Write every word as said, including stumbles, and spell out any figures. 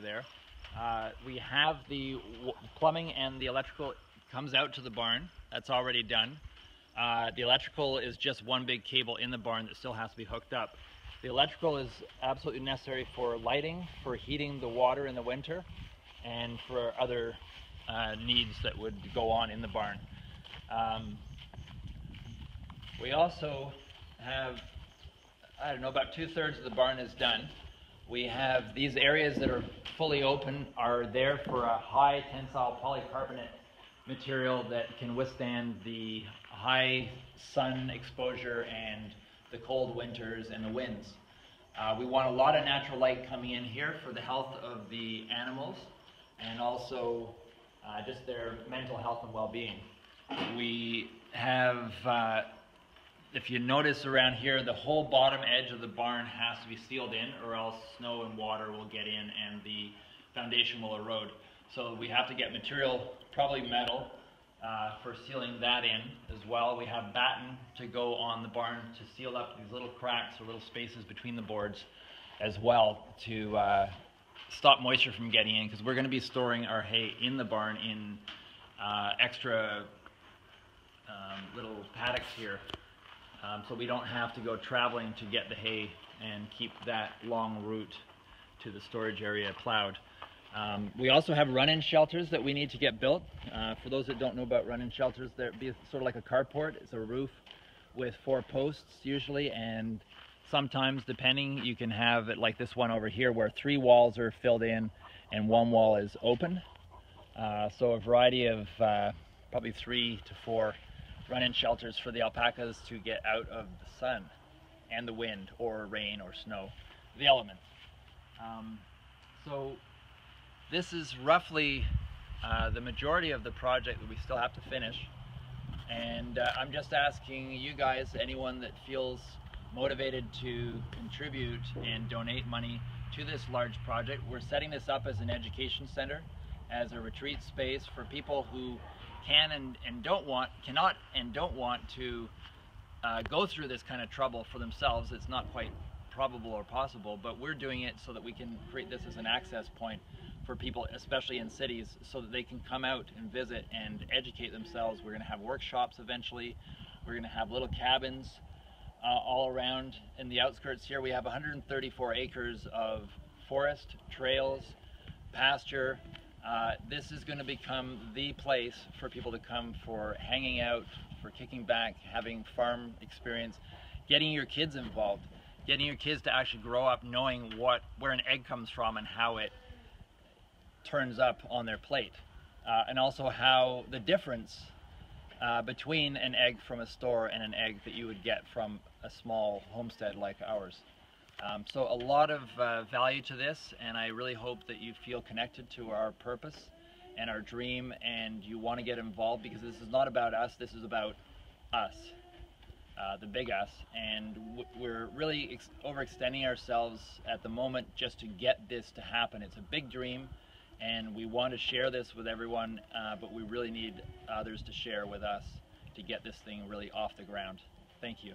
There, uh, we have the w plumbing and the electrical comes out to the barn. That's already done. Uh, the electrical is just one big cable in the barn that still has to be hooked up. The electrical is absolutely necessary for lighting, for heating the water in the winter, and for other uh, needs that would go on in the barn. Um, we also have, I don't know, about two-thirds of the barn is done. We have these areas that are fully open are there for a high tensile polycarbonate material that can withstand the high sun exposure and the cold winters and the winds. Uh, we want a lot of natural light coming in here for the health of the animals and also uh, just their mental health and well-being. We have, uh, if you notice around here, the whole bottom edge of the barn has to be sealed in or else snow and water will get in and the foundation will erode. So we have to get material, probably metal, uh, for sealing that in as well. We have batten to go on the barn to seal up these little cracks or little spaces between the boards as well to uh, stop moisture from getting in, because we're going to be storing our hay in the barn in uh, extra um, little paddocks here. Um, so we don't have to go traveling to get the hay and keep that long route to the storage area plowed. Um, we also have run-in shelters that we need to get built. Uh, for those that don't know about run-in shelters, they'd be sort of like a carport. It's a roof with four posts usually, and sometimes, depending, you can have it like this one over here where three walls are filled in and one wall is open. Uh, so a variety of uh, probably three to four run-in shelters for the alpacas to get out of the sun and the wind or rain or snow, the elements. Um, so this is roughly uh, the majority of the project that we still have to finish, and uh, I'm just asking you guys, anyone that feels motivated to contribute and donate money to this large project. We're setting this up as an education center, as a retreat space for people who can and, and don't want, cannot and don't want to uh, go through this kind of trouble for themselves. It's not quite probable or possible, but we're doing it so that we can create this as an access point for people, especially in cities, so that they can come out and visit and educate themselves. We're going to have workshops eventually. We're going to have little cabins uh, all around in the outskirts here. We have one hundred thirty-four acres of forest, trails, pasture. Uh, this is going to become the place for people to come for hanging out, for kicking back, having farm experience, getting your kids involved, getting your kids to actually grow up knowing what, where an egg comes from and how it turns up on their plate, uh, and also how the difference uh, between an egg from a store and an egg that you would get from a small homestead like ours. Um, so a lot of uh, value to this, and I really hope that you feel connected to our purpose and our dream, and you want to get involved, because this is not about us, this is about us, uh, the big us, and we're really ex overextending ourselves at the moment just to get this to happen. It's a big dream, and we want to share this with everyone, uh, but we really need others to share with us to get this thing really off the ground. Thank you.